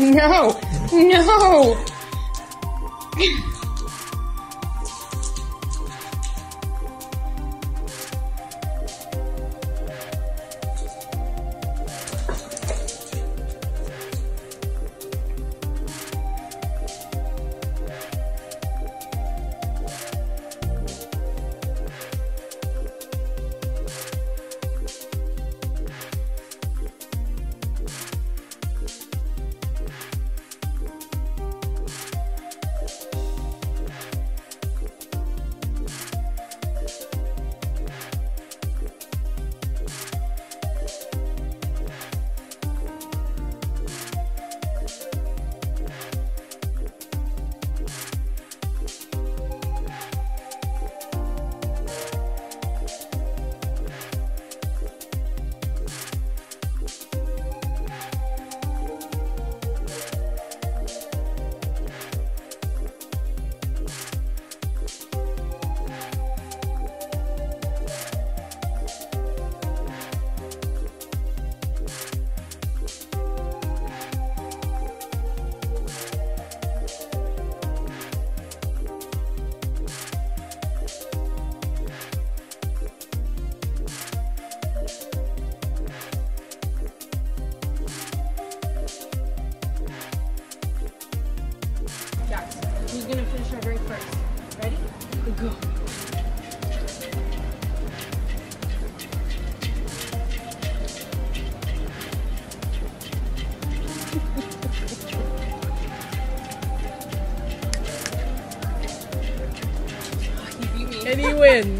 No! No! Who's gonna finish our drink first? Ready? Go. You beat me. And he wins.